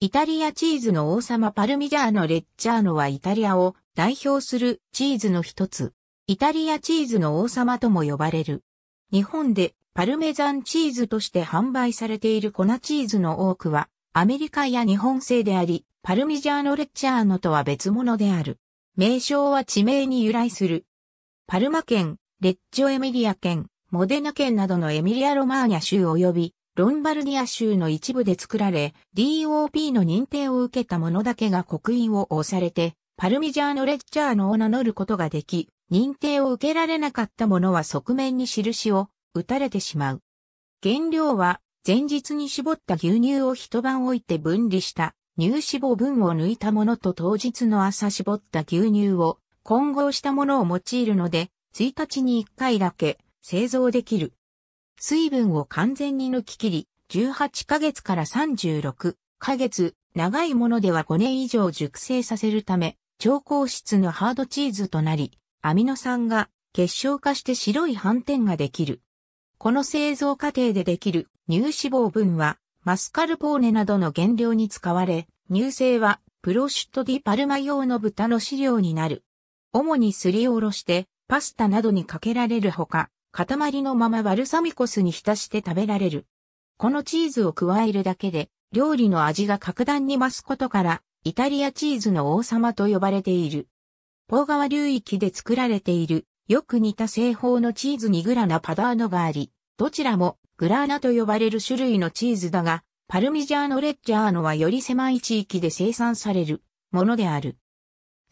イタリアチーズの王様パルミジャーノ・レッジャーノはイタリアを代表するチーズの一つ。イタリアチーズの王様とも呼ばれる。日本でパルメザンチーズとして販売されている粉チーズの多くはアメリカや日本製であり、パルミジャーノ・レッジャーノとは別物である。名称は地名に由来する。パルマ県、レッジョ・エミリア県、モデナ県などのエミリア・ロマーニャ州及びロンバルディア州の一部で作られ、DOP の認定を受けたものだけが刻印を押されて、パルミジャーノ・レッジャーノを名乗ることができ、認定を受けられなかったものは側面に印を打たれてしまう。原料は、前日に絞った牛乳を一晩置いて分離した、乳脂肪分を抜いたものと当日の朝絞った牛乳を混合したものを用いるので、1日に1回だけ製造できる。水分を完全に抜き切り、18ヶ月から36ヶ月、長いものでは5年以上熟成させるため、超硬質のハードチーズとなり、アミノ酸が結晶化して白い斑点ができる。この製造過程でできる乳脂肪分は、マスカルポーネなどの原料に使われ、乳製はプロシュットディパルマ用の豚の飼料になる。主にすりおろして、パスタなどにかけられるほか、塊のままバルサミコ酢に浸して食べられる。このチーズを加えるだけで、料理の味が格段に増すことから、イタリアチーズの王様と呼ばれている。ポー川流域で作られている、よく似た製法のチーズにグラナ・パダーノがあり、どちらもグラーナと呼ばれる種類のチーズだが、パルミジャーノ・レッジャーノはより狭い地域で生産されるものである。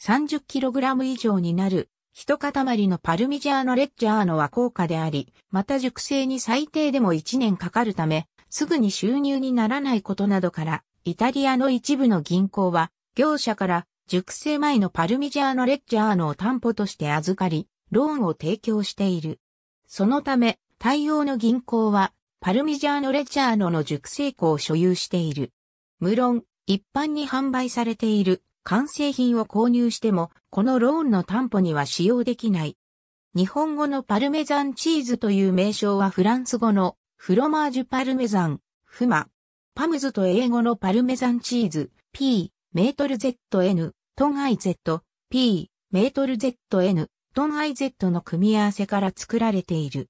30kg 以上になる。一塊のパルミジャーノ・レッジャーノは高価であり、また熟成に最低でも1年かかるため、すぐに収入にならないことなどから、イタリアの一部の銀行は、業者から熟成前のパルミジャーノ・レッジャーノを担保として預かり、ローンを提供している。そのため、対応の銀行は、パルミジャーノ・レッジャーノの熟成庫を所有している。無論、一般に販売されている。完成品を購入しても、このローンの担保には使用できない。日本語のパルメザンチーズという名称はフランス語のフロマージュパルメザン、フマ、パムズと英語のパルメザンチーズ、P、メートル ZN、トン IZ、P、メートル ZN、トン IZ の組み合わせから作られている。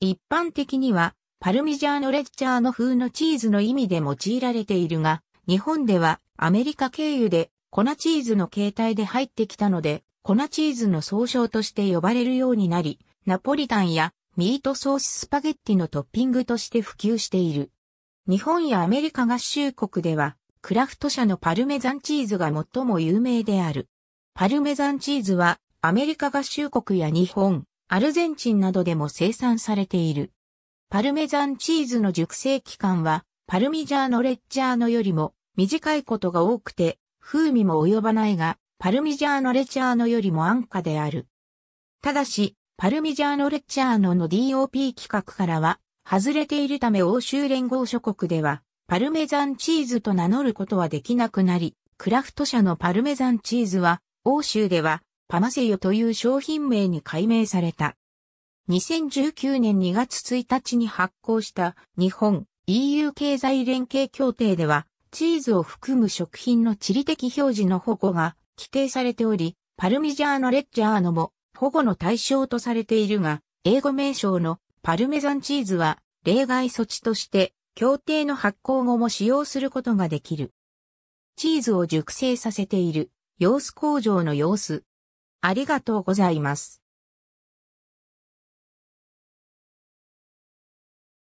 一般的には、パルミジャーノ・レッジャーノ風のチーズの意味で用いられているが、日本ではアメリカ経由で、粉チーズの形態で入ってきたので、粉チーズの総称として呼ばれるようになり、ナポリタンやミートソーススパゲッティのトッピングとして普及している。日本やアメリカ合衆国では、クラフト社のパルメザンチーズが最も有名である。パルメザンチーズは、アメリカ合衆国や日本、アルゼンチンなどでも生産されている。パルメザンチーズの熟成期間は、パルミジャーノ・レッジャーノよりも短いことが多くて、風味も及ばないが、パルミジャーノ・レッジャーノよりも安価である。ただし、パルミジャーノ・レッジャーノの DOP 規格からは、外れているため欧州連合諸国では、パルメザンチーズと名乗ることはできなくなり、クラフト社のパルメザンチーズは、欧州では、パマセヨという商品名に改名された。2019年2月1日に発効した日本 EU 経済連携協定では、チーズを含む食品の地理的表示の保護が規定されており、パルミジャーノ・レッジャーノも保護の対象とされているが、英語名称のパルメザンチーズは例外措置として協定の発効後も使用することができる。チーズを熟成させている様子工場の様子。ありがとうございます。